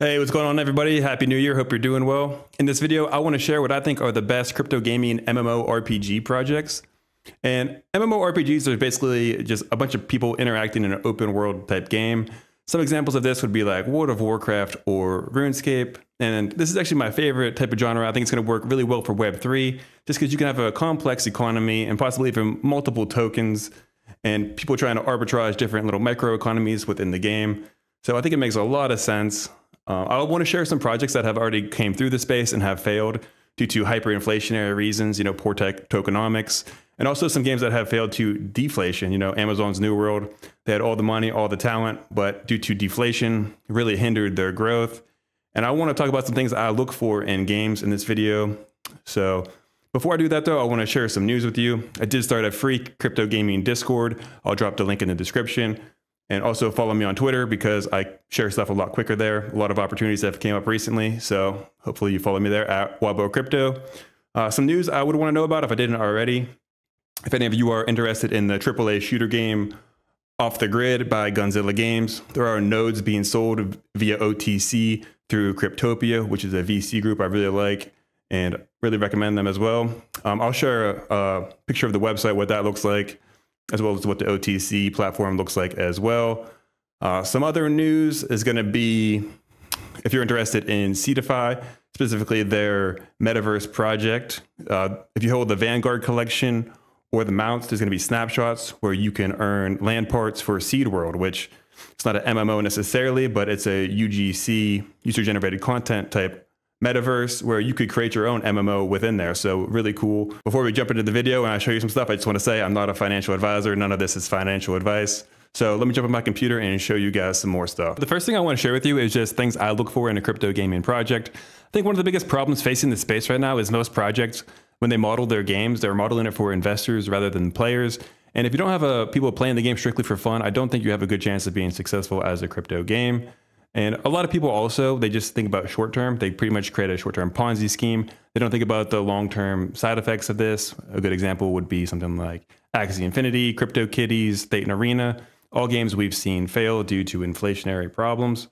Hey, what's going on, everybody? Happy New Year. Hope you're doing well. In this video, I want to share what I think are the best crypto gaming and MMORPG projects. And MMORPGs are basically just a bunch of people interacting in an open world type game. Some examples of this would be like World of Warcraft or RuneScape. And this is actually my favorite type of genre. I think it's going to work really well for Web3, just because you can have a complex economy and possibly even multiple tokens and people trying to arbitrage different little micro economies within the game. So I think it makes a lot of sense. I want to share some projects that have already came through the space and have failed due to hyperinflationary reasons, you know, poor tech tokenomics, and also some games that have failed to deflation. You know, Amazon's New World, they had all the money, all the talent, but due to deflation, really hindered their growth. And I want to talk about some things I look for in games in this video. So before I do that, though, I want to share some news with you. I did start a free crypto gaming Discord. I'll drop the link in the description. And also follow me on Twitter because I share stuff a lot quicker there. A lot of opportunities that have came up recently. So hopefully you follow me there at Wabo Crypto. Some news I would want to know about if I didn't already. If any of you are interested in the AAA shooter game Off the Grid by Gunzilla Games, there are nodes being sold via OTC through Cryptopia, which is a VC group I really like and really recommend them as well. I'll share a picture of the website, what that looks like, as well as what the OTC platform looks like as well. Some other news is going to be, if you're interested in Seedify, specifically their metaverse project, if you hold the Vanguard collection or the mounts, there's going to be snapshots where you can earn land parts for Seed World, which it's not an MMO necessarily, but it's a UGC, user-generated content type metaverse where you could create your own MMO within there. So really cool. Before we jump into the video and I show you some stuff, I just want to say I'm not a financial advisor. None of this is financial advice. So let me jump on my computer and show you guys some more stuff. The first thing I want to share with you is just things I look for in a crypto gaming project. I think one of the biggest problems facing the space right now is most projects, when they model their games, they're modeling it for investors rather than players. And if you don't have people playing the game strictly for fun, I don't think you have a good chance of being successful as a crypto game. And a lot of people also, they just think about short term. They pretty much create a short term Ponzi scheme. They don't think about the long term side effects of this. A good example would be something like Axie Infinity, CryptoKitties, Thetan Arena, all games we've seen fail due to inflationary problems.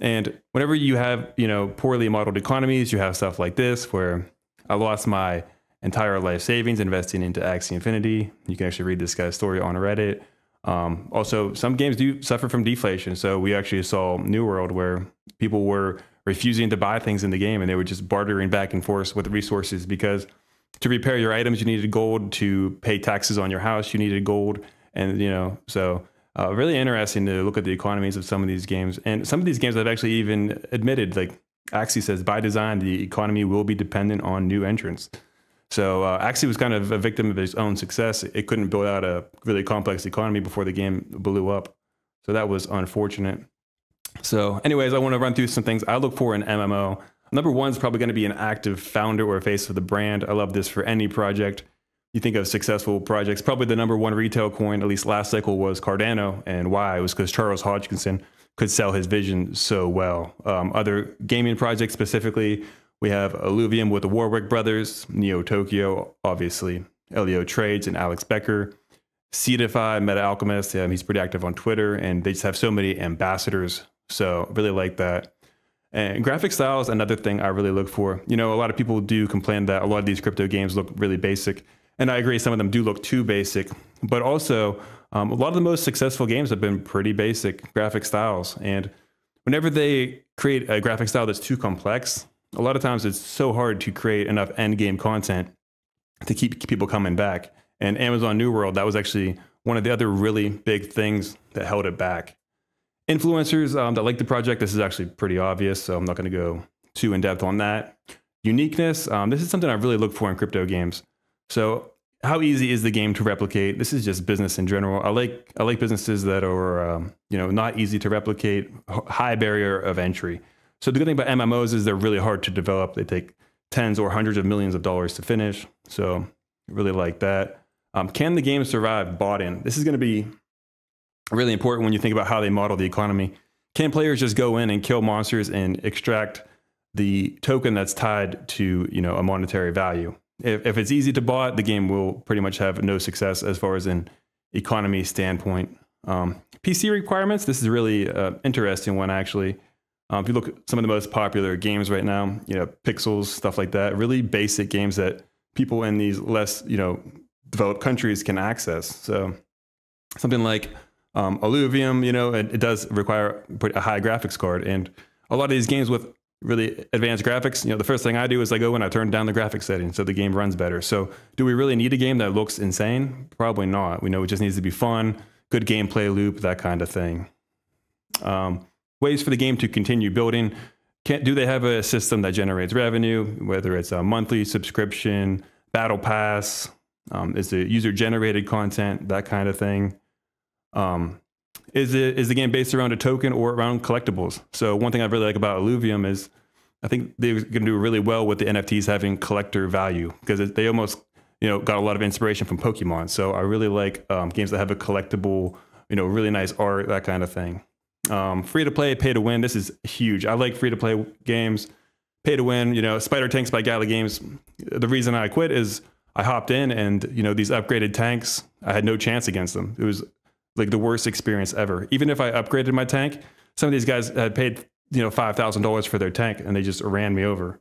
And whenever you have, you know, poorly modeled economies, you have stuff like this where I lost my entire life savings investing into Axie Infinity. You can actually read this guy's story on Reddit. Also, some games do suffer from deflation. So we actually saw New World where people were refusing to buy things in the game and they were just bartering back and forth with resources, because to repair your items, you needed gold. To pay taxes on your house, you needed gold. And, you know, so really interesting to look at the economies of some of these games. And some of these games I've actually even admitted, like Axie says, by design, the economy will be dependent on new entrants. So Axie was kind of a victim of its own success. It couldn't build out a really complex economy before the game blew up. So that was unfortunate. So anyways, I want to run through some things I look for in MMO. Number one is probably going to be an active founder or a face of the brand. I love this for any project. You think of successful projects, probably the number one retail coin, at least last cycle, was Cardano. And why? It was because Charles Hodgkinson could sell his vision so well. Other gaming projects specifically, we have Illuvium with the Warwick brothers, Neo Tokyo, obviously, Elliotrades and Alex Becker, Seedify, Meta Alchemist. He's pretty active on Twitter, and they just have so many ambassadors. So really like that. And graphic style is another thing I really look for. You know, a lot of people do complain that a lot of these crypto games look really basic. And I agree, some of them do look too basic, but also a lot of the most successful games have been pretty basic graphic styles. And whenever they create a graphic style that's too complex, a lot of times it's so hard to create enough end game content to keep people coming back. And Amazon New World, that was actually one of the other really big things that held it back. Influencers that like the project, this is actually pretty obvious, so I'm not going to go too in depth on that. Uniqueness, this is something I really look for in crypto games. So how easy is the game to replicate? This is just business in general. I like businesses that are you know, not easy to replicate, high barrier of entry. So the good thing about MMOs is they're really hard to develop. They take tens or hundreds of millions of dollars to finish. So really like that. Can the game survive bought-in? This is going to be really important when you think about how they model the economy. Can players just go in and kill monsters and extract the token that's tied to, you know, a monetary value? If it's easy to bought, the game will pretty much have no success as far as an economy standpoint. PC requirements, this is really interesting one, actually. If you look at some of the most popular games right now, you know, Pixels, stuff like that, really basic games that people in these less, you know, developed countries can access. So something like Illuvium, you know, it does require a high graphics card, and a lot of these games with really advanced graphics, you know, the first thing I do is I go and I turn down the graphics settings so the game runs better. So do we really need a game that looks insane? Probably not. We know it just needs to be fun, good gameplay loop, that kind of thing. Ways for the game to continue building. Do they have a system that generates revenue, whether it's a monthly subscription, battle pass, is it user-generated content, that kind of thing. Is the game based around a token or around collectibles? So one thing I really like about Illuvium is I think they're going to do really well with the NFTs having collector value, because they almost, you know, got a lot of inspiration from Pokemon. So I really like games that have a collectible, you know, really nice art, that kind of thing. Free to play, pay to win. This is huge. I like free to play games. Pay to win, you know, Spider Tanks by Gala Games. The reason I quit is I hopped in and, you know, these upgraded tanks, I had no chance against them. It was like the worst experience ever. Even if I upgraded my tank, some of these guys had paid, you know, $5,000 for their tank and they just ran me over.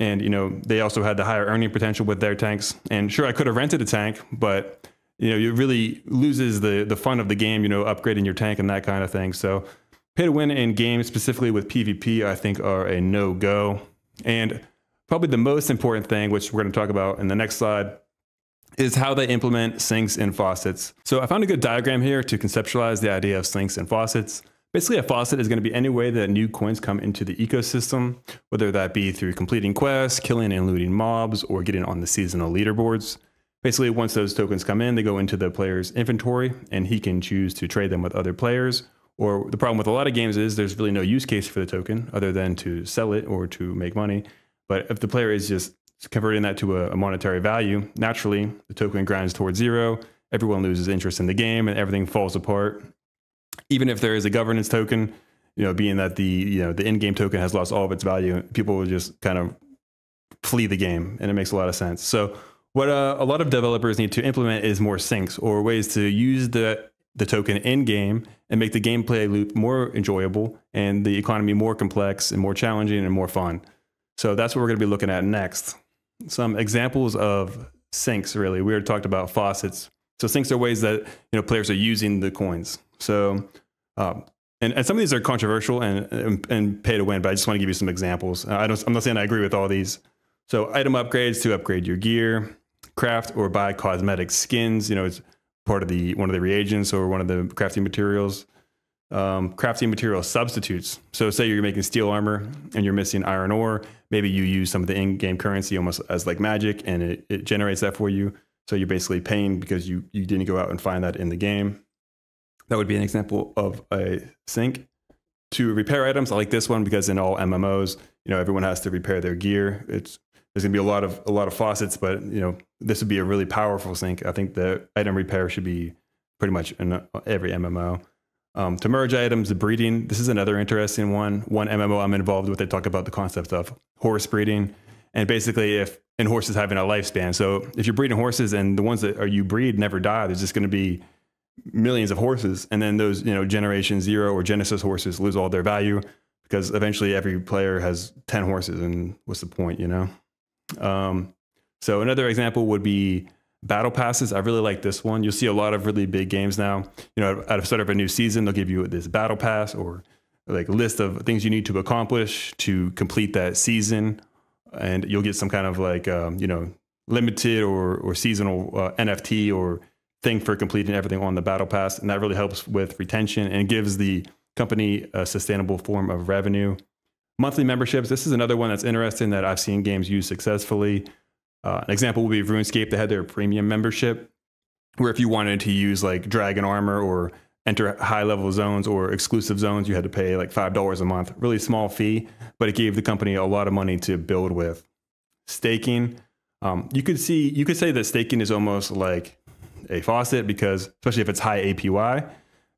And, you know, they also had the higher earning potential with their tanks. And sure, I could have rented a tank, but, you know, it really loses the fun of the game, you know, upgrading your tank and that kind of thing. So pay to win in games, specifically with PvP, I think are a no-go. And probably the most important thing, which we're going to talk about in the next slide, is how they implement sinks and faucets. So I found a good diagram here to conceptualize the idea of sinks and faucets. Basically, a faucet is going to be any way that new coins come into the ecosystem, whether that be through completing quests, killing and looting mobs, or getting on the seasonal leaderboards. Basically, once those tokens come in, they go into the player's inventory, and he can choose to trade them with other players. Or the problem with a lot of games is there's really no use case for the token other than to sell it or to make money. But if the player is just converting that to a monetary value, naturally, the token grinds towards zero. Everyone loses interest in the game and everything falls apart. Even if there is a governance token, you know, being that the, you know, the in-game token has lost all of its value, people will just kind of flee the game, and it makes a lot of sense. So what a lot of developers need to implement is more sinks, or ways to use the token in-game and make the gameplay loop more enjoyable and the economy more complex and more challenging and more fun. So that's what we're going to be looking at next. Some examples of sinks, really. We already talked about faucets. So sinks are ways that, you know, players are using the coins. So and some of these are controversial and pay to win, but I just want to give you some examples. I'm not saying I agree with all these. So item upgrades to upgrade your gear, craft or buy cosmetic skins. You know, it's part of one of the reagents or one of the crafting materials. Crafting material substitutes. So say you're making steel armor and you're missing iron ore. Maybe you use some of the in-game currency almost as like magic, and it generates that for you. So you're basically paying because you didn't go out and find that in the game. That would be an example of a sink. To repair items, I like this one because in all MMOs, you know, everyone has to repair their gear. There's gonna be a lot of faucets, but, you know, this would be a really powerful sink. I think the item repair should be pretty much in every MMO. To merge items, breeding. This is another interesting one. One MMO I'm involved with, they talk about the concept of horse breeding. And basically, and horses having a lifespan. So if you're breeding horses and the ones that you breed never die, there's just going to be millions of horses. And then those, you know, Generation Zero or Genesis horses lose all their value because eventually every player has 10 horses. And what's the point, you know? So another example would be battle passes. I really like this one. You'll see a lot of really big games now, you know, at the start of a new season, they'll give you this battle pass or like a list of things you need to accomplish to complete that season. And you'll get some kind of like, you know, limited or seasonal NFT or thing for completing everything on the battle pass. And that really helps with retention and gives the company a sustainable form of revenue. Monthly memberships. This is another one that's interesting that I've seen games use successfully. An example would be RuneScape. They had their premium membership where if you wanted to use like dragon armor or enter high level zones or exclusive zones, you had to pay like $5 a month, really small fee, but it gave the company a lot of money to build with. Staking. You could say that staking is almost like a faucet, because especially if it's high APY,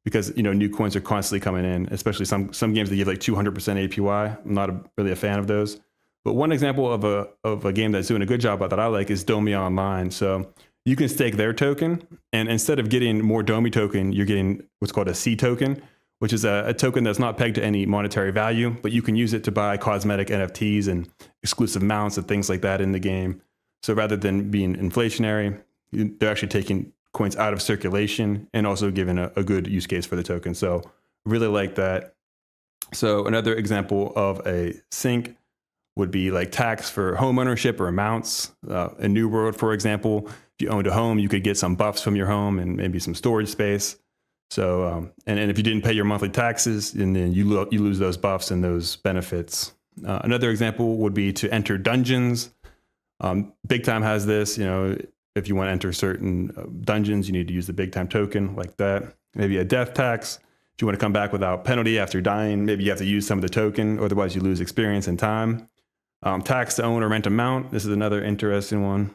because, you know, new coins are constantly coming in, especially some games that give like 200% APY. I'm not really a fan of those. But one example of a game that's doing a good job that I like is Domi Online. So you can stake their token, and instead of getting more Domi token, you're getting what's called a C token, which is a token that's not pegged to any monetary value, but you can use it to buy cosmetic NFTs and exclusive mounts and things like that in the game. So rather than being inflationary, they're actually taking coins out of circulation and also giving a good use case for the token. So really like that. So another example of a sync would be like tax for home ownership or amounts. In New World, for example, if you owned a home, you could get some buffs from your home and maybe some storage space. So, and if you didn't pay your monthly taxes, and then you lose those buffs and those benefits. Another example would be to enter dungeons. Big Time has this, you know, if you want to enter certain dungeons, you need to use the Big Time token like that. Maybe a death tax. If you want to come back without penalty after dying, maybe you have to use some of the token, otherwise you lose experience and time. Tax to own or rent a mount. This is another interesting one.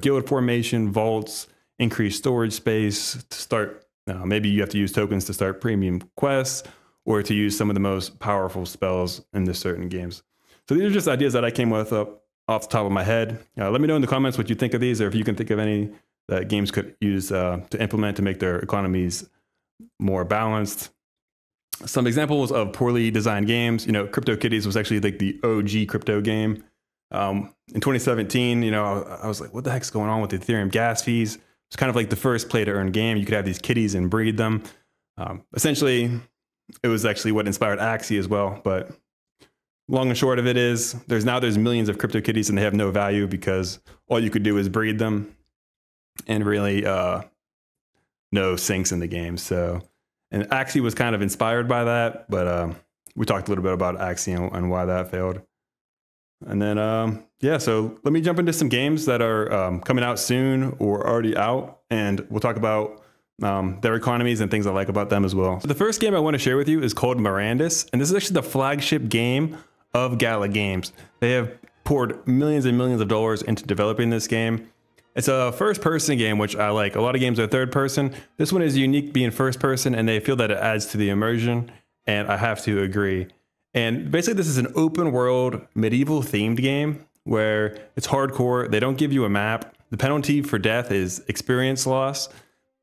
Guild formation, vaults, increased storage space to start. Maybe you have to use tokens to start premium quests or to use some of the most powerful spells in this certain games. So these are just ideas that I came with up off the top of my head. Let me know in the comments what you think of these, or if you can think of any that games could use to implement to make their economies more balanced. Some examples of poorly designed games, you know, CryptoKitties was actually like the OG crypto game. In 2017, you know, I was like, what the heck's going on with Ethereum gas fees? It's kind of like the first play to earn game. You could have these kitties and breed them. Essentially, it was actually what inspired Axie as well. But long and short of it is there's millions of CryptoKitties and they have no value because all you could do is breed them and really no sinks in the game. So, and Axie was kind of inspired by that, but we talked a little bit about Axie and why that failed. And then, yeah, so let me jump into some games that are coming out soon or already out, and we'll talk about their economies and things I like about them as well. So the first game I want to share with you is called Mirandus, and this is actually the flagship game of Gala Games. They have poured millions and millions of dollars into developing this game. It's a first-person game, which I like. A lot of games are third-person. This one is unique being first-person, and they feel that it adds to the immersion, and I have to agree. And basically, this is an open world, medieval themed game where it's hardcore. They don't give you a map. The penalty for death is experience loss.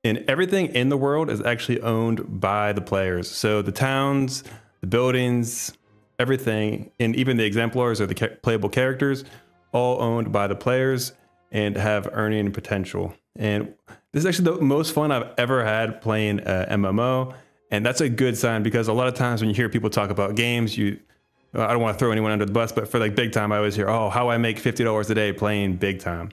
And everything in the world is actually owned by the players. So the towns, the buildings, everything, and even the exemplars or the playable characters, all owned by the players and have earning potential. And this is actually the most fun I've ever had playing an MMO. And that's a good sign, because a lot of times when you hear people talk about games, I don't want to throw anyone under the bus, but for like Big Time, I always hear, oh, how I make $50 a day playing Big Time.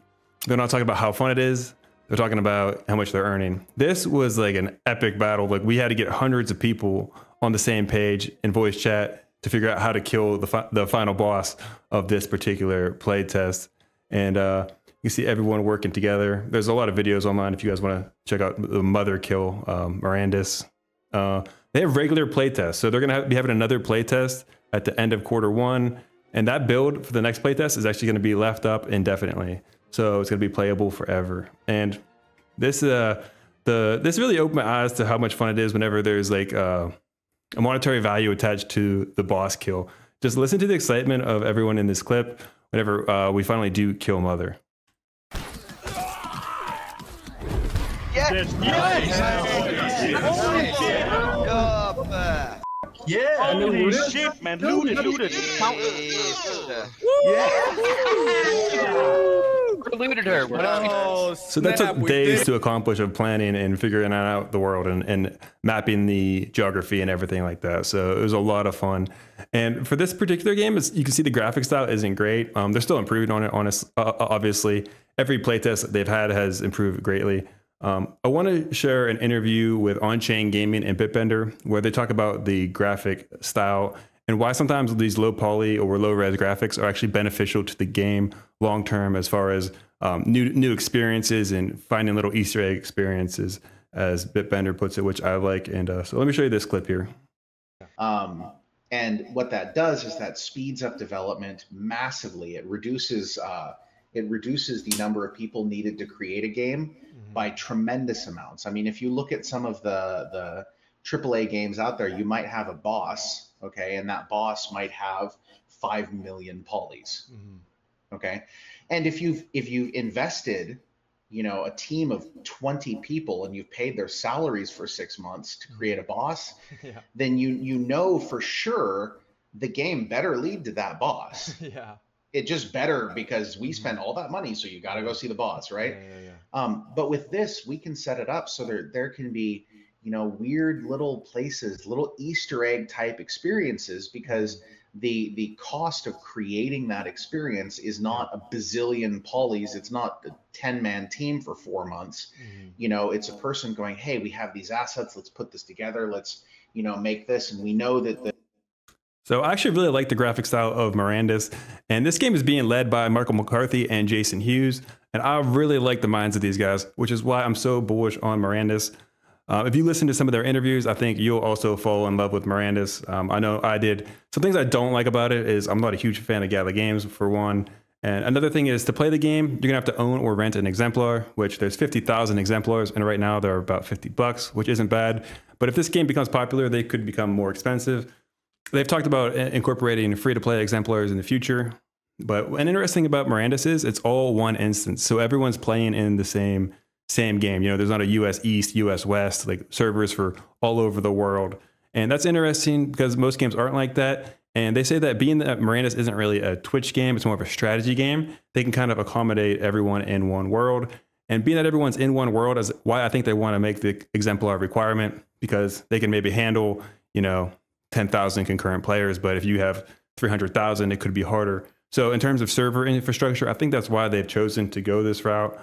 They're not talking about how fun it is. They're talking about how much they're earning. This was like an epic battle. Like, we had to get hundreds of people on the same page in voice chat to figure out how to kill the final boss of this particular play test. And you see everyone working together. There's a lot of videos online if you guys want to check out the mother kill Mirandus. They have regular playtests, so they're going to be having another playtest at the end of Q1, and that build for the next playtest is actually going to be left up indefinitely, so it's going to be playable forever. And this really opened my eyes to how much fun it is whenever there's like a monetary value attached to the boss kill. Just listen to the excitement of everyone in this clip whenever we finally do kill Mother. Yes. Yes. Yes. Yeah, holy shit, man. Looted. Yeah. Looted her. Oh, so that took days to accomplish of planning and figuring out the world and mapping the geography and everything like that. So it was a lot of fun. And for this particular game, you can see the graphic style isn't great. They're still improving on it, obviously. Every playtest they've had has improved greatly. I want to share an interview with On-Chain Gaming and Bitbender where they talk about the graphic style and why sometimes these low poly or low res graphics are actually beneficial to the game long term, as far as new experiences and finding little Easter egg experiences, as Bitbender puts it, which I like. And so let me show you this clip here. And what that does is that speeds up development massively. It reduces the number of people needed to create a game by tremendous amounts. I mean, if you look at some of the AAA games out there, you might have a boss, okay, and that boss might have 5 million polys, okay? And if you've invested you know, a team of 20 people and you've paid their salaries for 6 months to create a boss, yeah, then you know for sure the game better lead to that boss. Yeah. It just better, because we spent all that money, so you got to go see the boss, right? Yeah, yeah, yeah. But with this, we can set it up so there can be, you know, weird little places, little Easter egg type experiences, because the cost of creating that experience is not a bazillion polys. It's not a 10-man team for 4 months. Mm-hmm. You know, it's a person going, hey, we have these assets. Let's put this together. Let's, you know, make this. And we know that So I actually really like the graphic style of Mirandus, and this game is being led by Michael McCarthy and Jason Hughes, and I really like the minds of these guys, which is why I'm so bullish on Mirandus. If you listen to some of their interviews, I think you'll also fall in love with Mirandus. I know I did. Some things I don't like about it is I'm not a huge fan of Gala Games, for one, and another thing is, to play the game, you're gonna have to own or rent an exemplar, which there's 50,000 exemplars, and right now they're about $50, which isn't bad. But if this game becomes popular, they could become more expensive. They've talked about incorporating free-to-play exemplars in the future, but an interesting thing about Mirandus is it's all one instance, so everyone's playing in the same game. You know, there's not a U.S. East, U.S. West, like servers for all over the world, and that's interesting because most games aren't like that. And they say that being that Mirandus isn't really a Twitch game, it's more of a strategy game, they can kind of accommodate everyone in one world. And being that everyone's in one world is why I think they want to make the exemplar requirement, because they can maybe handle, you know, 10,000 concurrent players, but if you have 300,000, it could be harder. So in terms of server infrastructure, I think that's why they've chosen to go this route.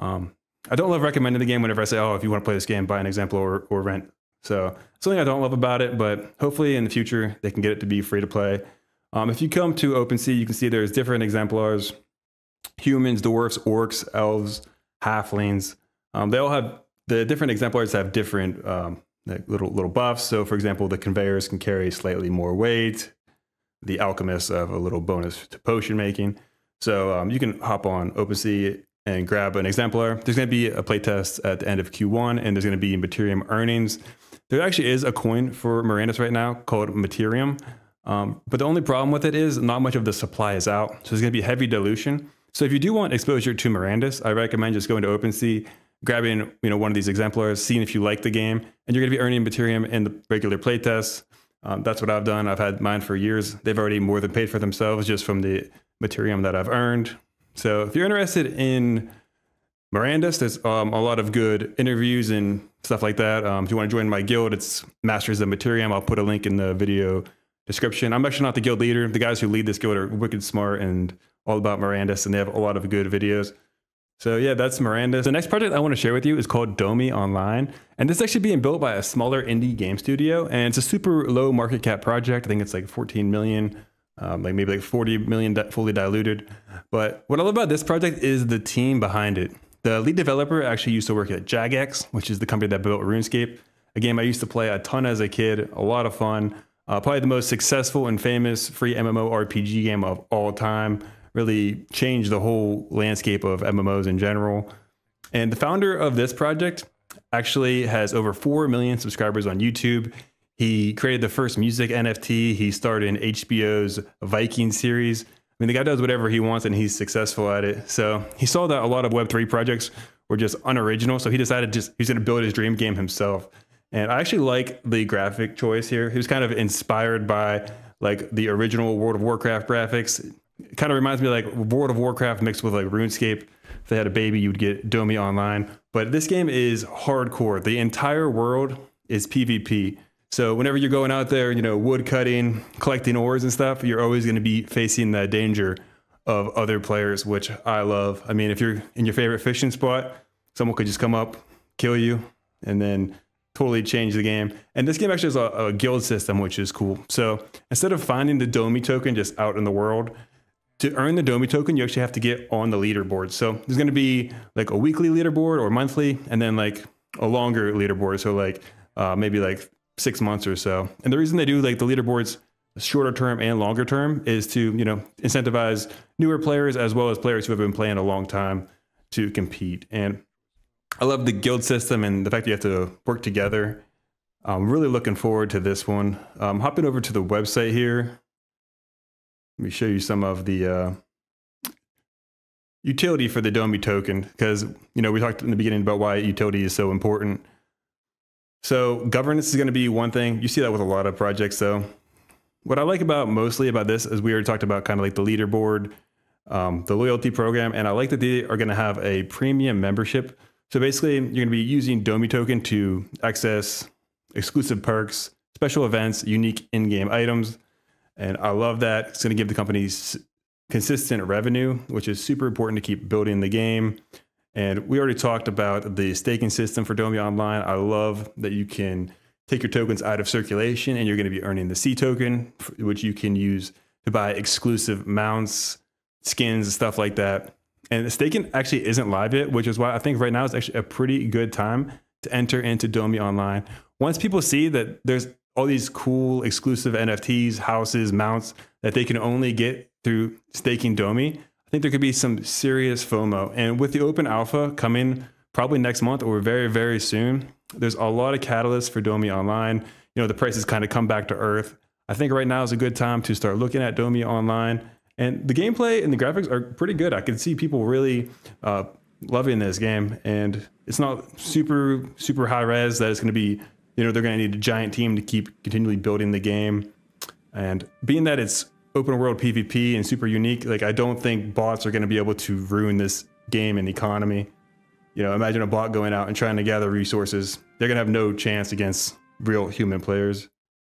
I don't love recommending the game whenever I say, oh, if you want to play this game, buy an exemplar or rent. So something I don't love about it, but hopefully in the future, they can get it to be free to play. If you come to OpenSea, you can see there's different exemplars: humans, dwarfs, orcs, elves, halflings. They all have, the different exemplars have different like little buffs. So for example, the conveyors can carry slightly more weight. The alchemists have a little bonus to potion making. So you can hop on OpenSea and grab an exemplar. There's going to be a playtest at the end of Q1, and there's going to be Materium earnings. There actually is a coin for Mirandus right now called Materium. But the only problem with it is not much of the supply is out. So there's going to be heavy dilution. So if you do want exposure to Mirandus, I recommend just going to OpenSea, grabbing, you know, one of these exemplars, seeing if you like the game, and you're going to be earning Materium in the regular playtests. That's what I've done. I've had mine for years. They've already more than paid for themselves just from the Materium that I've earned. So if you're interested in Mirandus, there's a lot of good interviews and stuff like that. If you want to join my guild, it's Masters of Materium. I'll put a link in the video description. I'm actually not the guild leader. The guys who lead this guild are wicked smart and all about Mirandus, and they have a lot of good videos. So yeah, that's Mirandus. The next project I want to share with you is called Domi Online. And this is actually being built by a smaller indie game studio. And it's a super low market cap project. I think it's like 14 million, like maybe like 40 million fully diluted. But what I love about this project is the team behind it. The lead developer actually used to work at Jagex, which is the company that built RuneScape, a game I used to play a ton as a kid, a lot of fun. Probably the most successful and famous free MMORPG game of all time. Really changed the whole landscape of MMOs in general. And the founder of this project actually has over 4 million subscribers on YouTube. He created the first music NFT. He starred in HBO's Viking series. I mean, the guy does whatever he wants and he's successful at it. So he saw that a lot of Web3 projects were just unoriginal. So he decided he's gonna build his dream game himself. And I actually like the graphic choice here. He was kind of inspired by like the original World of Warcraft graphics. It kind of reminds me of like World of Warcraft mixed with like RuneScape. If they had a baby, you'd get Domi Online. But this game is hardcore. The entire world is PvP. So whenever you're going out there, you know, wood cutting, collecting ores and stuff, you're always going to be facing the danger of other players, which I love. I mean, if you're in your favorite fishing spot, someone could just come up, kill you, and then totally change the game. And this game actually has a guild system, which is cool. So instead of finding the Domi token just out in the world, to earn the Domi token, you actually have to get on the leaderboard. So there's going to be like a weekly leaderboard or monthly, and then like a longer leaderboard. So like maybe like 6 months or so. And the reason they do like the leaderboards shorter term and longer term is to, you know, incentivize newer players as well as players who have been playing a long time to compete. And I love the guild system and the fact that you have to work together. I'm really looking forward to this one. Hopping over to the website here. Let me show you some of the utility for the Domi token, because, you know, we talked in the beginning about why utility is so important. So governance is going to be one thing. You see that with a lot of projects, though. What I like about mostly about this is we already talked about kind of like the leaderboard, the loyalty program, and I like that they are going to have a premium membership. So basically, you're going to be using Domi token to access exclusive perks, special events, unique in-game items. And I love that. It's going to give the company consistent revenue, which is super important to keep building the game. And we already talked about the staking system for Domi Online. I love that you can take your tokens out of circulation and you're going to be earning the C token, which you can use to buy exclusive mounts, skins, stuff like that. And the staking actually isn't live yet, which is why I think right now is actually a pretty good time to enter into Domi Online. Once people see that there's all these cool exclusive NFTs, houses, mounts that they can only get through staking Domi, I think there could be some serious FOMO. And with the open alpha coming probably next month or very, very soon, there's a lot of catalysts for Domi Online. You know, the prices kind of come back to earth. I think right now is a good time to start looking at Domi Online. And the gameplay and the graphics are pretty good. I can see people really loving this game. And it's not super, super high res that it's going to be, you know, they're going to need a giant team to keep continually building the game. And being that it's open world PvP and super unique, like, I don't think bots are going to be able to ruin this game and economy. You know, imagine a bot going out and trying to gather resources. They're going to have no chance against real human players.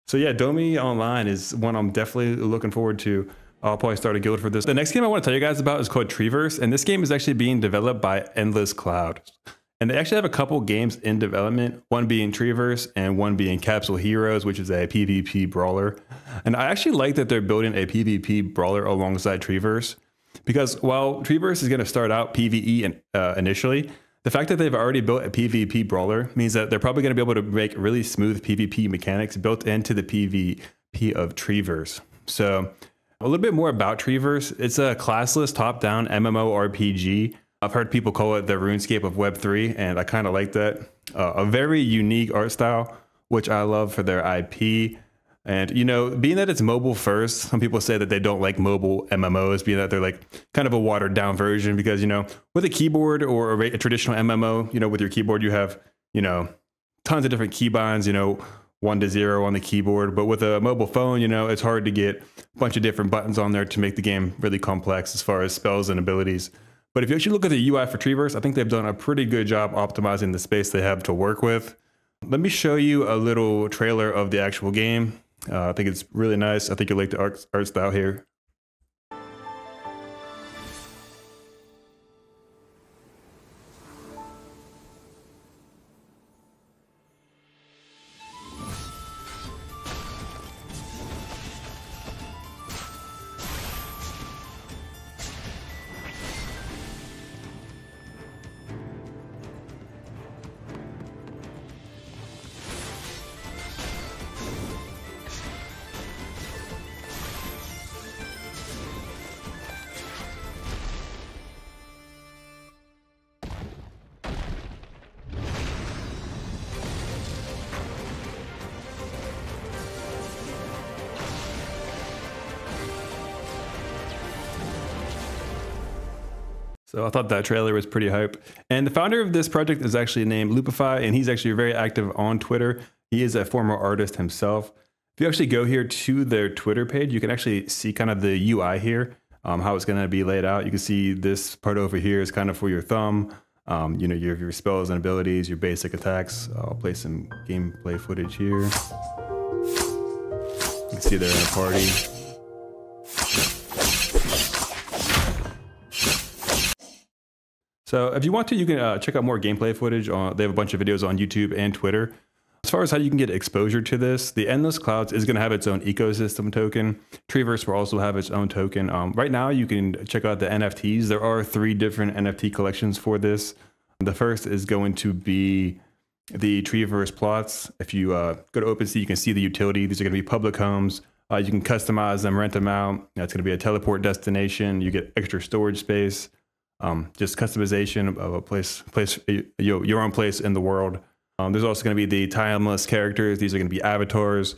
So yeah, Domi Online is one I'm definitely looking forward to. I'll probably start a guild for this. The next game I want to tell you guys about is called Treeverse, and this game is actually being developed by Endless Cloud. And they actually have a couple games in development, one being Treeverse and one being Capsule Heroes, which is a PvP brawler. And I actually like that they're building a PvP brawler alongside Treeverse, because while Treeverse is going to start out PvE initially, the fact that they've already built a PvP brawler means that they're probably going to be able to make really smooth PvP mechanics built into the PvP of Treeverse. So a little bit more about Treeverse. It's a classless top-down MMORPG. I've heard people call it the RuneScape of Web3, and I kind of like that. A very unique art style, which I love for their IP. And, you know, being that it's mobile first, some people say that they don't like mobile MMOs, being that they're like kind of a watered down version, because, you know, with a keyboard or a traditional MMO, you know, with your keyboard, you have, you know, tons of different keybinds, you know, 1 to 0 on the keyboard. But with a mobile phone, you know, it's hard to get a bunch of different buttons on there to make the game really complex as far as spells and abilities. But if you actually look at the UI for Treeverse, I think they've done a pretty good job optimizing the space they have to work with. Let me show you a little trailer of the actual game. I think it's really nice. I think you'll like the art style here. So I thought that trailer was pretty hype. And the founder of this project is actually named Lupify, and he's actually very active on Twitter. He is a former artist himself. If you actually go here to their Twitter page, you can actually see kind of the UI here, how it's going to be laid out. You can see this part over here is kind of for your thumb, you know, your spells and abilities, your basic attacks. I'll play some gameplay footage here. You can see they're in a party. So if you want to, you can check out more gameplay footage. They have a bunch of videos on YouTube and Twitter. As far as how you can get exposure to this, the Endless Clouds is going to have its own ecosystem token. Treeverse will also have its own token. Right now, you can check out the NFTs. There are 3 different NFT collections for this. The first is going to be the Treeverse plots. If you go to OpenSea, you can see the utility. These are going to be public homes. You can customize them, rent them out. It's going to be a teleport destination. You get extra storage space. Just customization of a place, your own place in the world. There's also going to be the timeless characters. These are going to be avatars,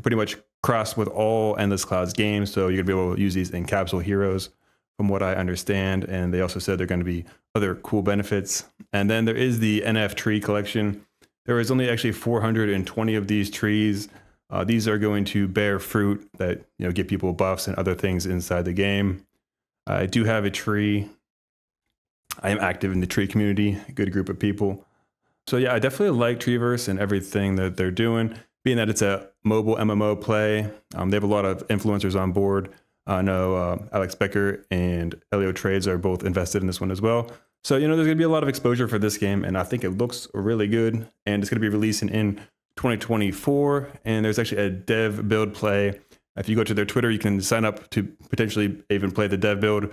pretty much crossed with all Endless Clouds games. So you're going to be able to use these in Capsule Heroes. from what I understand. And they also said there are going to be other cool benefits. And then there is the NF tree collection. There is only actually 420 of these trees. These are going to bear fruit that, you know, get people buffs and other things inside the game. I do have a tree. I am active in the tree community, a good group of people. So yeah, I definitely like Treeverse and everything that they're doing, being that it's a mobile MMO play. They have a lot of influencers on board. I know Alex Becker and Elliotrades are both invested in this one as well. So, you know, there's going to be a lot of exposure for this game, and I think it looks really good, and it's going to be releasing in 2024, and there's actually a dev build play. If you go to their Twitter, you can sign up to potentially even play the dev build.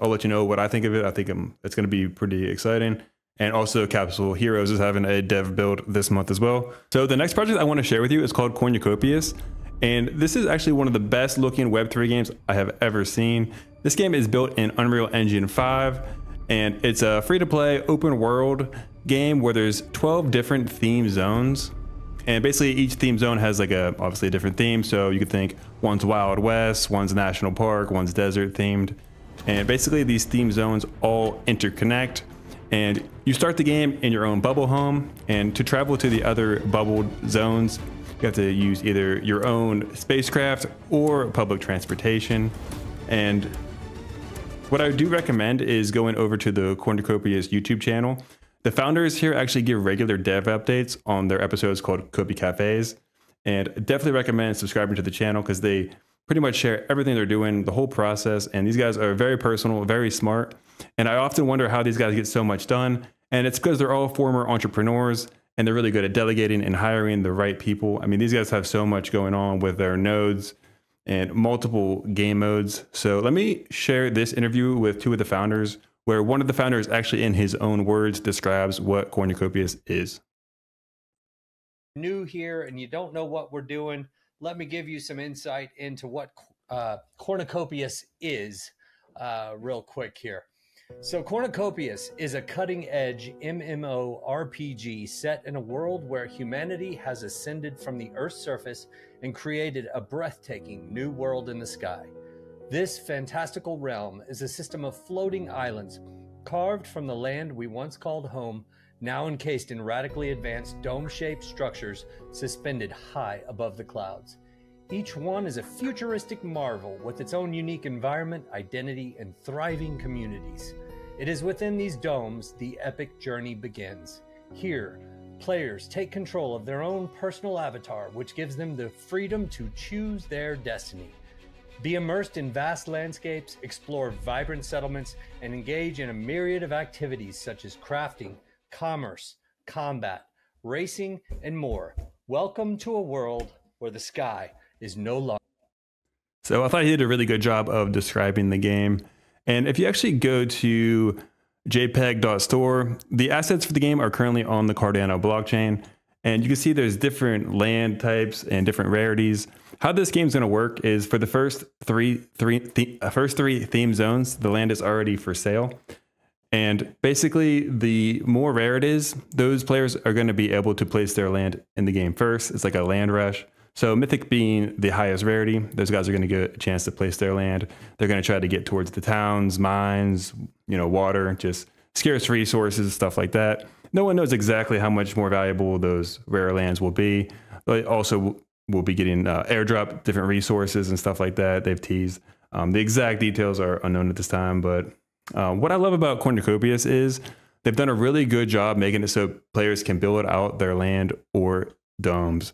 I'll let you know what I think of it. I think it's going to be pretty exciting. And also Capsule Heroes is having a dev build this month as well. So the next project I want to share with you is called Cornucopias. And this is actually one of the best looking Web3 games I have ever seen. This game is built in Unreal Engine 5, and it's a free-to-play open world game where there's 12 different theme zones. And basically each theme zone has like a, obviously a different theme. So you could think one's Wild West, one's National Park, one's desert themed. And basically these theme zones all interconnect, and you start the game in your own bubble home. And to travel to the other bubbled zones, you have to use either your own spacecraft or public transportation. And what I do recommend is going over to the Cornucopias YouTube channel. The founders here actually give regular dev updates on their episodes called Copy Cafes, and definitely recommend subscribing to the channel because they pretty much share everything they're doing, the whole process. And these guys are very personal, very smart. And I often wonder how these guys get so much done. And it's because they're all former entrepreneurs, and they're really good at delegating and hiring the right people. I mean, these guys have so much going on with their nodes and multiple game modes. So let me share this interview with two of the founders, where one of the founders actually in his own words describes what Cornucopias is. New here and you don't know what we're doing, let me give you some insight into what Cornucopias is real quick here. So Cornucopias is a cutting edge MMORPG set in a world where humanity has ascended from the Earth's surface and created a breathtaking new world in the sky. This fantastical realm is a system of floating islands carved from the land we once called home, now encased in radically advanced dome-shaped structures suspended high above the clouds. Each one is a futuristic marvel with its own unique environment, identity, and thriving communities. It is within these domes the epic journey begins. Here, players take control of their own personal avatar, which gives them the freedom to choose their destiny. Be immersed in vast landscapes, explore vibrant settlements, and engage in a myriad of activities such as crafting, commerce, combat, racing, and more. Welcome to a world where the sky is no longer. So I thought he did a really good job of describing the game. And if you actually go to jpeg.store, the assets for the game are currently on the Cardano blockchain. And you can see there's different land types and different rarities. How this game's going to work is for the first three theme zones, the land is already for sale. And basically, the more rare it is, those players are going to be able to place their land in the game first. It's like a land rush. So Mythic being the highest rarity, those guys are going to get a chance to place their land. They're going to try to get towards the towns, mines, you know, water, just scarce resources, stuff like that. No one knows exactly how much more valuable those rare lands will be. They also will be getting airdrop, different resources and stuff like that. They've teased. The exact details are unknown at this time. But what I love about Cornucopias is they've done a really good job making it so players can build out their land or domes.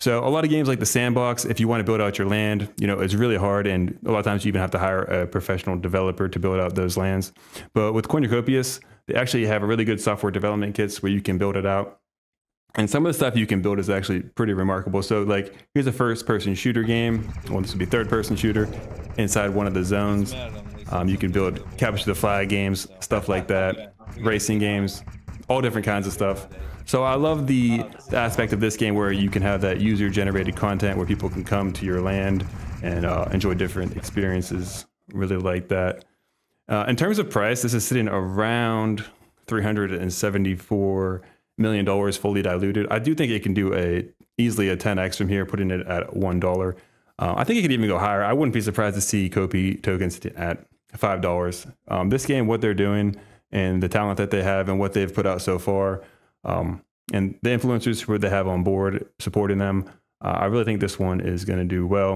So a lot of games like the Sandbox, if you want to build out your land, you know, it's really hard. And a lot of times you even have to hire a professional developer to build out those lands. But with Cornucopias, they actually have a really good software development kits where you can build it out. And some of the stuff you can build is actually pretty remarkable. So like, here's a first person shooter game. Well, this would be third person shooter inside one of the zones. You can build capture the flag games, stuff like that, racing games, all different kinds of stuff. So I love the aspect of this game where you can have that user generated content where people can come to your land and enjoy different experiences. Really like that. In terms of price, this is sitting around $374 million fully diluted. I do think it can do easily a 10x from here, putting it at $1. I think it could even go higher. I wouldn't be surprised to see Kopi tokens at $5. This game, what they're doing and the talent that they have and what they've put out so far, and the influencers who they have on board supporting them, I really think this one is going to do well.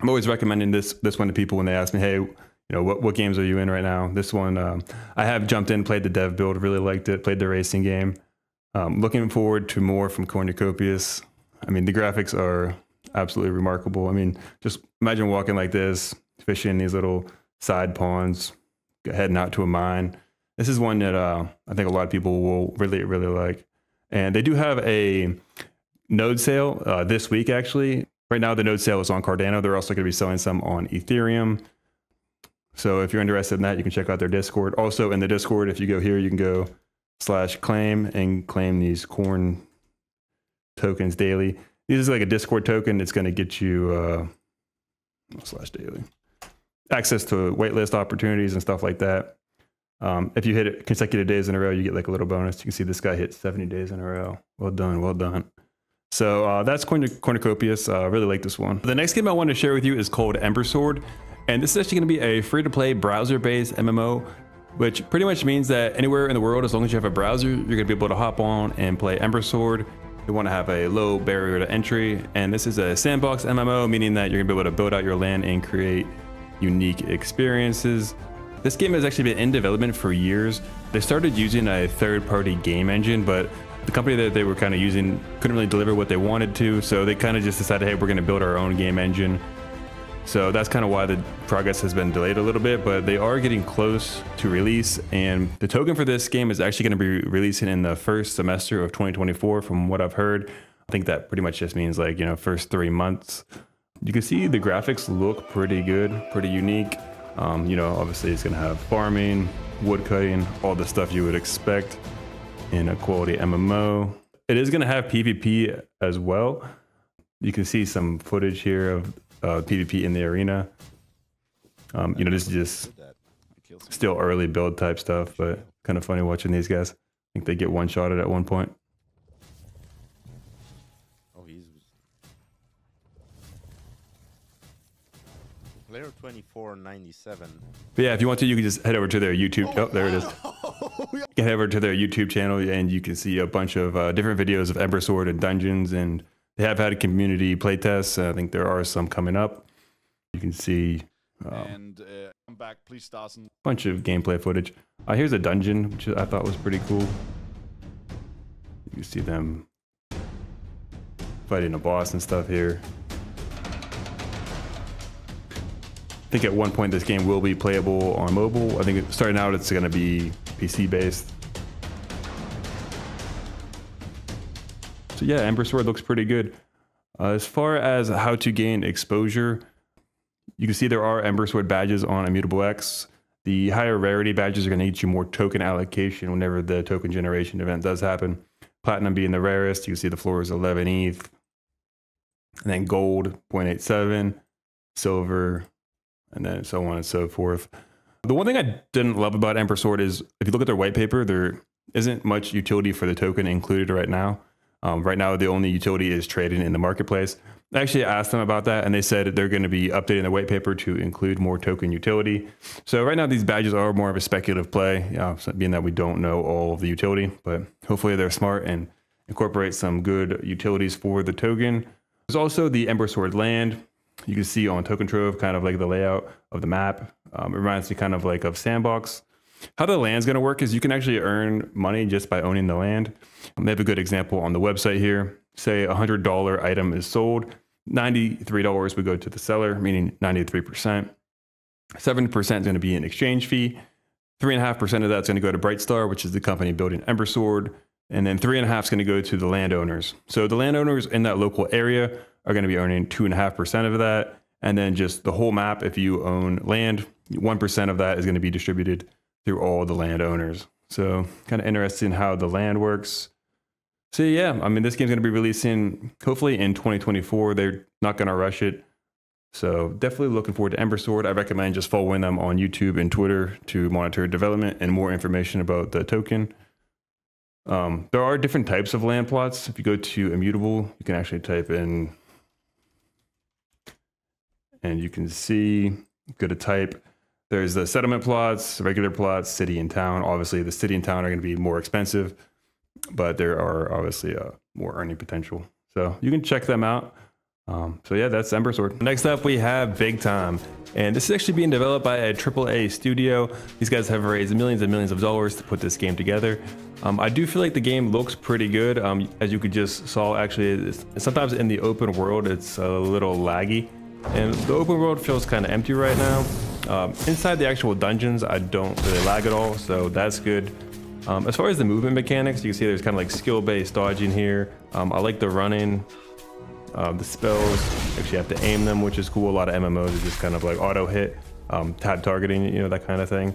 I'm always recommending this one to people when they ask me, hey, you know, what games are you in right now? This one, I have jumped in, played the dev build, really liked it, played the racing game. Looking forward to more from Cornucopias. I mean, the graphics are absolutely remarkable. I mean, just imagine walking like this, fishing these little side ponds, heading out to a mine. This is one that I think a lot of people will really, really like. And they do have a node sale this week, actually. Right now, the node sale is on Cardano. They're also going to be selling some on Ethereum. So if you're interested in that, you can check out their Discord. Also in the Discord, if you go here, you can go /claim and claim these corn tokens daily. This is like a Discord token. It's going to get you /daily access to waitlist opportunities and stuff like that. If you hit it consecutive days in a row, you get like a little bonus. You can see this guy hit 70 days in a row. Well done. Well done. So that's Cornucopias. I really like this one. The next game I want to share with you is called Ember Sword. And this is actually going to be a free-to-play browser-based MMO, which pretty much means that anywhere in the world, as long as you have a browser, you're going to be able to hop on and play Ember Sword. You want to have a low barrier to entry. And this is a sandbox MMO, meaning that you're going to be able to build out your land and create unique experiences. This game has actually been in development for years. They started using a third-party game engine, but the company that they were kind of using couldn't really deliver what they wanted to. So they kind of just decided, hey, we're going to build our own game engine. So that's kind of why the progress has been delayed a little bit, but they are getting close to release. And the token for this game is actually going to be releasing in the first semester of 2024, from what I've heard. I think that pretty much just means like, you know, first 3 months. You can see the graphics look pretty good, pretty unique. You know, obviously it's going to have farming, wood cutting, all the stuff you would expect in a quality MMO. It is going to have PvP as well. You can see some footage here of PvP in the arena. You know, this is just still early build type stuff, but kind of funny watching these guys. I think they get one-shotted at one point. Oh, he's player 2497. But yeah, if you want to, you can just head over to their YouTube. Oh, there it is. Head over to their YouTube channel, and you can see a bunch of different videos of Ember Sword and dungeons, and they have had a community playtest. I think there are some coming up. You can see a bunch of gameplay footage. Here's a dungeon, which I thought was pretty cool. You can see them fighting a boss and stuff here. I think at one point this game will be playable on mobile. I think starting out it's going to be PC based. So yeah, Ember Sword looks pretty good. As far as how to gain exposure, you can see there are Ember Sword badges on Immutable X. The higher rarity badges are going to get you more token allocation whenever the token generation event does happen. Platinum being the rarest, you can see the floor is 11 ETH. And then gold, 0.87, silver, and then so on and so forth. The one thing I didn't love about Ember Sword is if you look at their white paper, there isn't much utility for the token included right now. Right now, the only utility is trading in the marketplace. I actually asked them about that, and they said they're going to be updating the white paper to include more token utility. So right now, these badges are more of a speculative play, being that we don't know all of the utility, but hopefully they're smart and incorporate some good utilities for the token. There's also the Ember Sword land. You can see on Token Trove kind of like the layout of the map. It reminds me kind of like of Sandbox. How the land's going to work is you can actually earn money just by owning the land. They have a good example on the website here. Say a $100 item is sold, $93 would go to the seller, meaning 93%. 7% is going to be an exchange fee. 3.5% of that's going to go to Brightstar, which is the company building Ember Sword. And then 3.5% is going to go to the landowners. So the landowners in that local area are going to be earning 2.5% of that. And then just the whole map, if you own land, 1% of that is going to be distributed through all the landowners. So kind of interesting how the land works. So yeah, I mean, this game's going to be releasing hopefully in 2024. They're not going to rush it. So definitely looking forward to Ember Sword. I recommend just following them on YouTube and Twitter to monitor development and more information about the token. There are different types of land plots. If you go to Immutable, you can actually type in, and you can see, go to type. There's the settlement plots, regular plots, city and town. Obviously, the city and town are going to be more expensive, but there are obviously more earning potential. So you can check them out. So yeah, that's Ember Sword. Next up, we have Big Time. And this is actually being developed by a AAA studio. These guys have raised millions and millions of dollars to put this game together. I do feel like the game looks pretty good. As you could just saw, actually, sometimes in the open world, it's a little laggy. And the open world feels kind of empty right now. Inside the actual dungeons, I don't really lag at all, so that's good. As far as the movement mechanics, you can see there's kind of like skill-based dodging here. I like the running. The spells, actually have to aim them, which is cool. A lot of MMOs are just kind of like auto hit, tab targeting, you know, that kind of thing.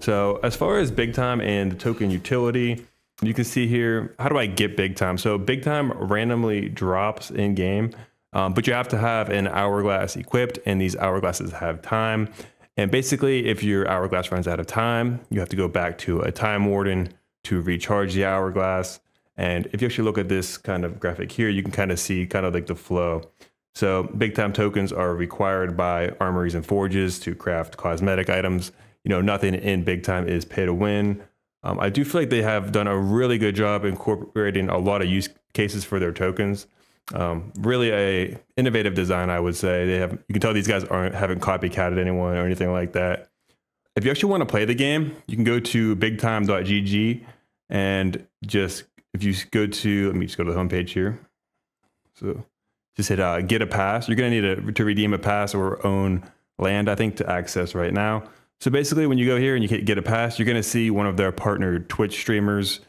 So as far as Big Time and the token utility, you can see here, how do I get Big Time? So Big Time randomly drops in game, but you have to have an hourglass equipped, and these hourglasses have time. And basically, if your hourglass runs out of time, you have to go back to a time warden to recharge the hourglass. And if you actually look at this kind of graphic here, you can kind of see kind of like the flow. So Big Time tokens are required by armories and forges to craft cosmetic items. You know, nothing in Big Time is pay to win. I do feel like they have done a really good job incorporating a lot of use cases for their tokens. Really a innovative design, I would say. They have, you can tell these guys haven't copycatted anyone or anything like that. If you actually want to play the game, you can go to bigtime.gg and just, if you go to, let me just go to the homepage here. So just hit get a pass. You're going to need to redeem a pass or own land, I think, to access right now. So basically, when you go here and you hit get a pass, you're going to see one of their partnered Twitch streamers.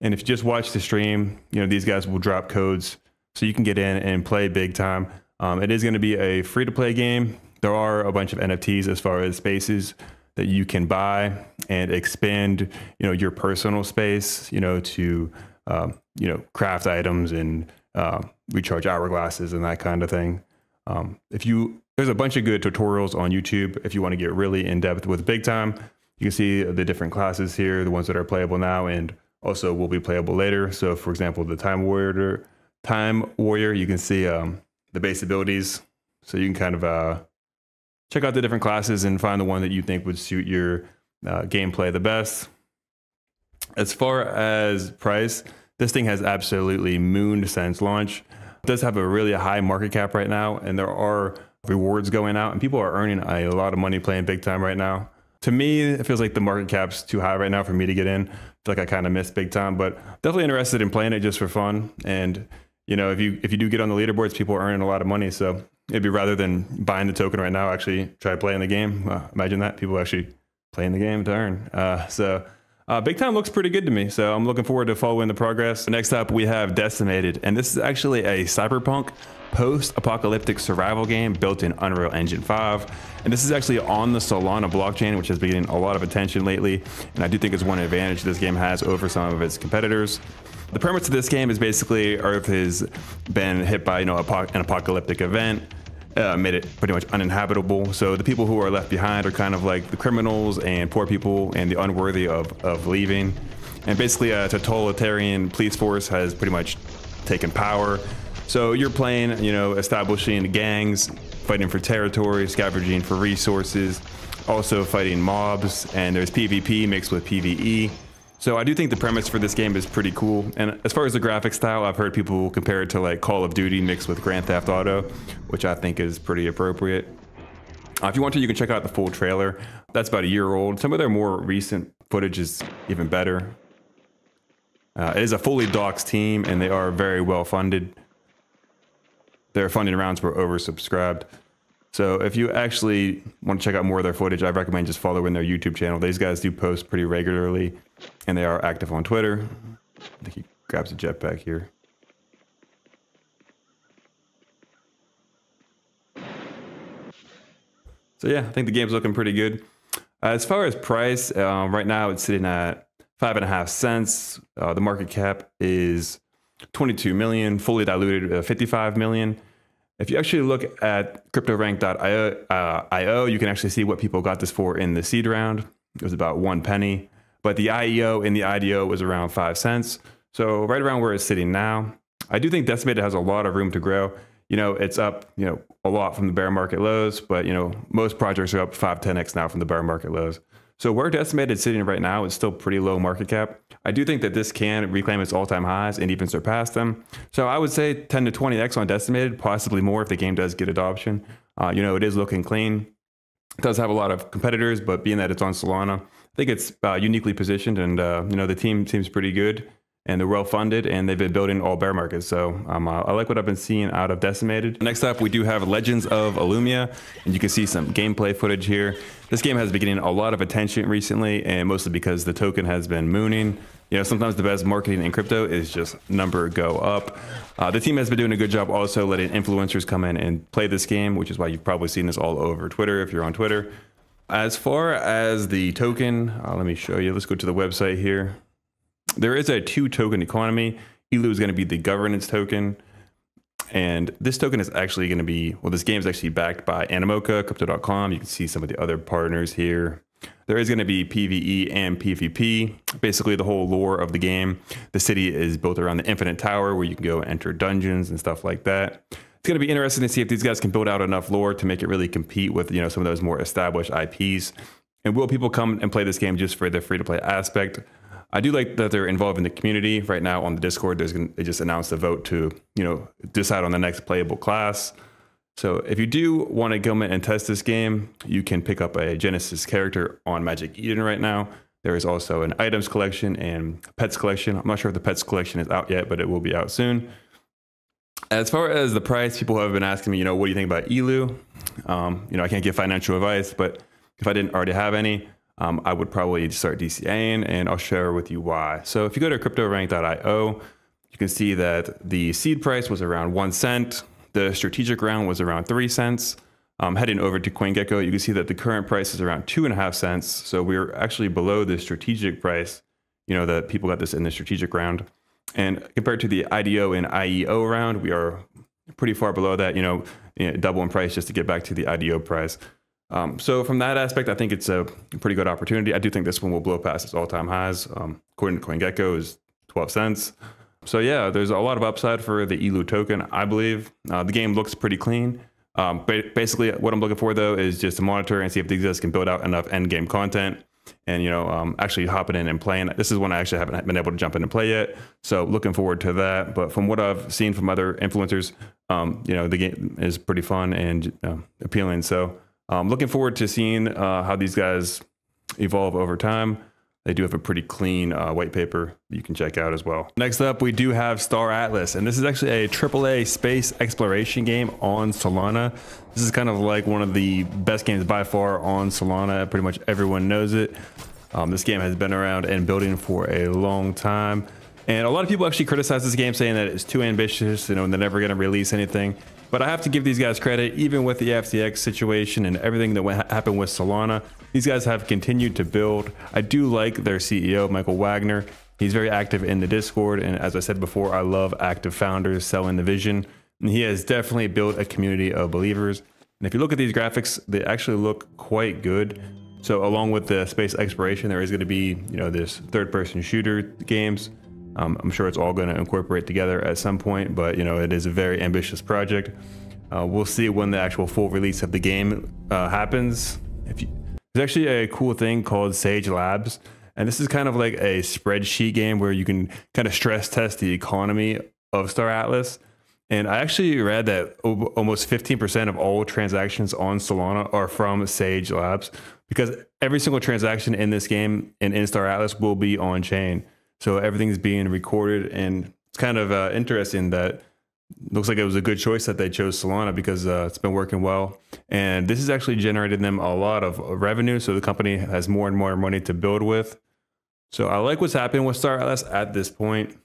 And if you just watch the stream, you know, these guys will drop codes so you can get in and play Big Time. It is going to be a free to play game. There are a bunch of NFTs as far as spaces that you can buy and expand, you know, your personal space, you know, to you know, craft items and recharge hourglasses and that kind of thing. There's a bunch of good tutorials on YouTube if you want to get really in depth with Big Time. You can see the different classes here, the ones that are playable now and also will be playable later. So, for example, the Time Warrior, you can see the base abilities. So you can kind of check out the different classes and find the one that you think would suit your gameplay the best. As far as price, this thing has absolutely mooned since launch. It does have a really high market cap right now, and there are rewards going out, and people are earning a lot of money playing Big Time right now. To me, it feels like the market cap's too high right now for me to get in. I feel like I kind of missed Big Time, but definitely interested in playing it just for fun. And, you know, if you do get on the leaderboards, people are earning a lot of money. So it'd be rather than buying the token right now, actually try playing the game. Imagine that, people actually playing the game to earn. Big Time looks pretty good to me, so I'm looking forward to following the progress. Next up, we have Decimated, and this is actually a cyberpunk post-apocalyptic survival game built in Unreal Engine 5. And this is actually on the Solana blockchain, which has been getting a lot of attention lately, and I do think it's one advantage this game has over some of its competitors. The premise of this game is basically Earth has been hit by, you know, an apocalyptic event. Made it pretty much uninhabitable. So the people who are left behind are kind of like the criminals and poor people and the unworthy of leaving. And basically a totalitarian police force has pretty much taken power. So you're playing, you know, establishing gangs, fighting for territory, scavenging for resources, also fighting mobs, and there's PvP mixed with PvE. So I do think the premise for this game is pretty cool. And as far as the graphic style, I've heard people compare it to like Call of Duty mixed with Grand Theft Auto, which I think is pretty appropriate. If you want to, you can check out the full trailer. That's about a year old. Some of their more recent footage is even better. It is a fully doxed team, and they are very well funded. Their funding rounds were oversubscribed. So if you actually want to check out more of their footage, I recommend just following their YouTube channel. These guys do post pretty regularly, and they are active on Twitter. I think he grabs a jetpack here. So yeah, I think the game's looking pretty good. As far as price, right now it's sitting at 5.5 cents. The market cap is 22 million, fully diluted 55 million. If you actually look at CryptoRank.io, you can actually see what people got this for in the seed round. It was about 1 penny, but the IEO in the IDO was around 5 cents. So right around where it's sitting now. I do think Decimated has a lot of room to grow. you know, it's up, you know, a lot from the bear market lows, but, you know, most projects are up 5, 10x now from the bear market lows. So where Decimated is sitting right now is still pretty low market cap. I do think that this can reclaim its all-time highs and even surpass them. So I would say 10 to 20x on Decimated, possibly more if the game does get adoption. You know, it is looking clean. It does have a lot of competitors, but being that it's on Solana, I think it's uniquely positioned. And, you know, the team seems pretty good and they're well-funded and they've been building all bear markets. So I like what I've been seeing out of Decimated. Next up, we do have Legends of Illumia, and you can see some gameplay footage here. This game has been getting a lot of attention recently, and mostly because the token has been mooning. You know, sometimes the best marketing in crypto is just number go up. The team has been doing a good job also letting influencers come in and play this game, which is why you've probably seen this all over Twitter if you're on Twitter. As far as the token, let me show you. Let's go to the website here. There is a 2-token economy. Elu is going to be the governance token. And this token is actually going to be, well, this game is actually backed by Animoca, Crypto.com. You can see some of the other partners here. There is going to be PvE and PvP. Basically, the whole lore of the game. The city is built around the Infinite Tower where you can go enter dungeons and stuff like that. It's going to be interesting to see if these guys can build out enough lore to make it really compete with, you know, some of those more established IPs. And will people come and play this game just for the free-to-play aspect? I do like that they're involved in the community right now on the Discord. They just announced a vote to, you know, decide on the next playable class. So if you do want to come in and test this game, you can pick up a Genesis character on Magic Eden right now. There is also an items collection and pets collection. I'm not sure if the pets collection is out yet, but it will be out soon. As far as the price, people have been asking me, you know, what do you think about Elu? You know, I can't give financial advice, but if I didn't already have any, I would probably start DCAing, and I'll share with you why. So if you go to CryptoRank.io, you can see that the seed price was around 1 cent. The strategic round was around 3 cents. Heading over to CoinGecko, you can see that the current price is around 2.5 cents. So we're actually below the strategic price. You know, that people got this in the strategic round. And compared to the IDO and IEO round, we are pretty far below that, you know, double in price just to get back to the IDO price. So from that aspect, I think it's a pretty good opportunity. I do think this one will blow past its all-time highs. According to CoinGecko, is 12 cents. So yeah, there's a lot of upside for the ELU token, I believe. The game looks pretty clean. But basically, what I'm looking for, though, is just to monitor and see if these guys can build out enough endgame content and, you know, actually hopping in and playing. This is one I actually haven't been able to jump in and play yet. So looking forward to that. But from what I've seen from other influencers, you know, the game is pretty fun and appealing. So I'm looking forward to seeing how these guys evolve over time. They do have a pretty clean white paper you can check out as well. Next up, we do have Star Atlas, and this is actually a AAA space exploration game on Solana. This is kind of like one of the best games by far on Solana. Pretty much everyone knows it. This game has been around and building for a long time. And a lot of people actually criticize this game, saying that it's too ambitious, you know, and they're never going to release anything. But I have to give these guys credit, even with the FTX situation and everything that happened with Solana, these guys have continued to build. I do like their CEO, Michael Wagner. He's very active in the Discord. And as I said before, I love active founders selling the vision. And he has definitely built a community of believers. And if you look at these graphics, they actually look quite good. So along with the space exploration, there is going to be, you know, this third-person shooter games. I'm sure it's all going to incorporate together at some point, but, you know, it is a very ambitious project. We'll see when the actual full release of the game happens. There's actually a cool thing called Sage Labs, and this is kind of like a spreadsheet game where you can kind of stress test the economy of Star Atlas. And I actually read that almost 15% of all transactions on Solana are from Sage Labs, because every single transaction in this game and in Star Atlas will be on chain. So everything's being recorded, and it's kind of interesting that looks like it was a good choice that they chose Solana, because it's been working well. And this has actually generated them a lot of revenue. So the company has more and more money to build with. So I like what's happening with Star Atlas at this point.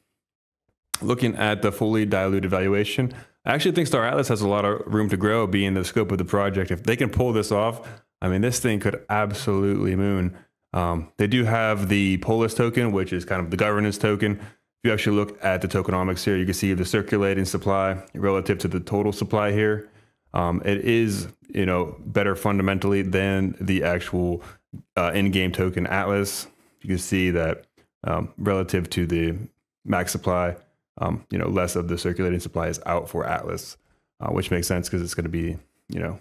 Looking at the fully diluted valuation, I actually think Star Atlas has a lot of room to grow, being the scope of the project. If they can pull this off, I mean, this thing could absolutely moon. They do have the Polis token, which is kind of the governance token. If you actually look at the tokenomics here, you can see the circulating supply relative to the total supply here. It is, you know, better fundamentally than the actual in-game token Atlas. You can see that relative to the max supply, you know, less of the circulating supply is out for Atlas. which makes sense because it's going to be, you know,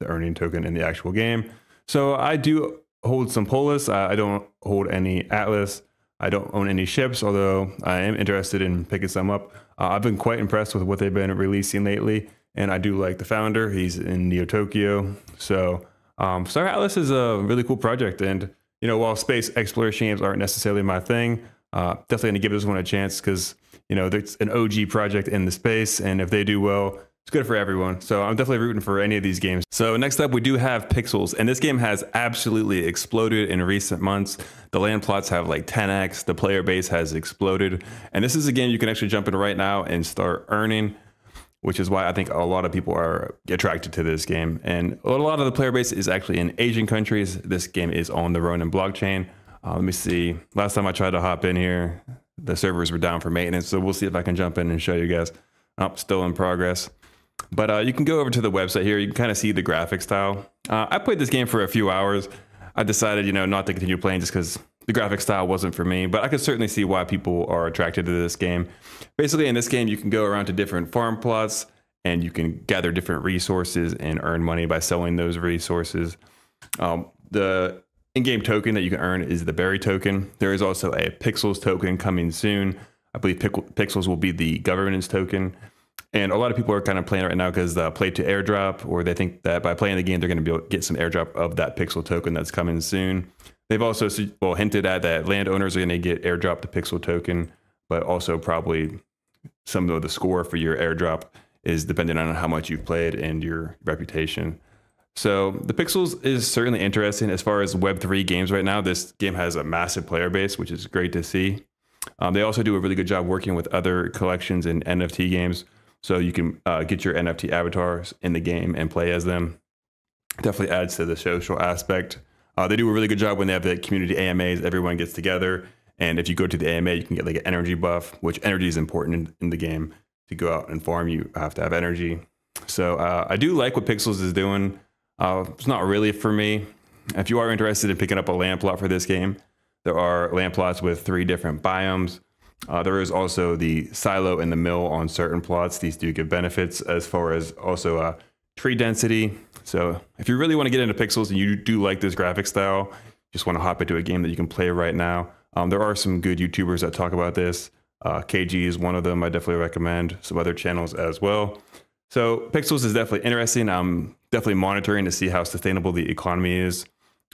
the earning token in the actual game. So I do hold some Polis. I don't hold any Atlas. I don't own any ships, although I am interested in picking some up. I've been quite impressed with what they've been releasing lately, and I do like the founder. He's in Neo Tokyo. So Star Atlas is a really cool project, and you know, while space exploration games aren't necessarily my thing, definitely going to give this one a chance because, you know, it's an OG project in the space, and if they do well, it's good for everyone. So I'm definitely rooting for any of these games. So next up, we do have Pixels, and this game has absolutely exploded in recent months. The land plots have like 10x, the player base has exploded, and this is a game you can actually jump in right now and start earning, which is why I think a lot of people are attracted to this game. And a lot of the player base is actually in Asian countries. This game is on the Ronin blockchain. Let me see, last time I tried to hop in here, the servers were down for maintenance, so we'll see if I can jump in and show you guys. Oh, still in progress. But you can go over to the website here. You can kind of see the graphic style. I played this game for a few hours. I decided, you know, not to continue playing just because the graphic style wasn't for me, but I could certainly see why people are attracted to this game. Basically, in this game, you can go around to different farm plots and you can gather different resources and earn money by selling those resources. The in-game token that you can earn is the Berry token. There is also a Pixels token coming soon. I believe Pixels will be the governance token. And a lot of people are kind of playing right now because the play to airdrop, or they think that by playing the game, they're going to be able to get some airdrop of that Pixel token that's coming soon. They've also hinted at that landowners are going to get airdrop the Pixel token, but also probably some of the score for your airdrop is dependent on how much you've played and your reputation. So the Pixels is certainly interesting as far as Web3 games right now. This game has a massive player base, which is great to see. They also do a really good job working with other collections and NFT games. So you can get your NFT avatars in the game and play as them. Definitely adds to the social aspect. They do a really good job when they have the community AMAs. Everyone gets together. And if you go to the AMA, you can get like an energy buff, which energy is important in the game. To go out and farm, you have to have energy. So I do like what Pixels is doing. It's not really for me. If you are interested in picking up a land plot for this game, there are land plots with 3 different biomes. There is also the silo and the mill on certain plots. These do give benefits as far as also tree density. So if you really want to get into Pixels and you do like this graphic style, just want to hop into a game that you can play right now. There are some good YouTubers that talk about this. KG is one of them. I definitely recommend some other channels as well. So Pixels is definitely interesting. I'm definitely monitoring to see how sustainable the economy is.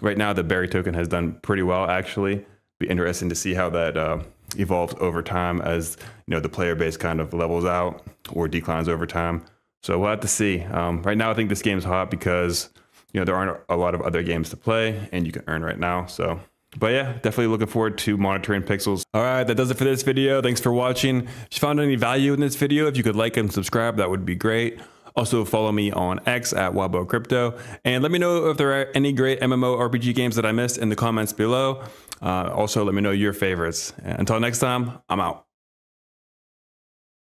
Right now, the Berry token has done pretty well, actually. Be interesting to see how that evolves over time as, you know, the player base kind of levels out or declines over time. So we'll have to see. Right now, I think this game's hot because, you know, there aren't a lot of other games to play and you can earn right now. So, but yeah, definitely looking forward to monitoring Pixels. All right, that does it for this video. Thanks for watching. If you found any value in this video, if you could like and subscribe, that would be great. Also, follow me on X at Wabo Crypto, and let me know if there are any great MMORPG games that I missed in the comments below. Also, let me know your favorites. Until next time, I'm out.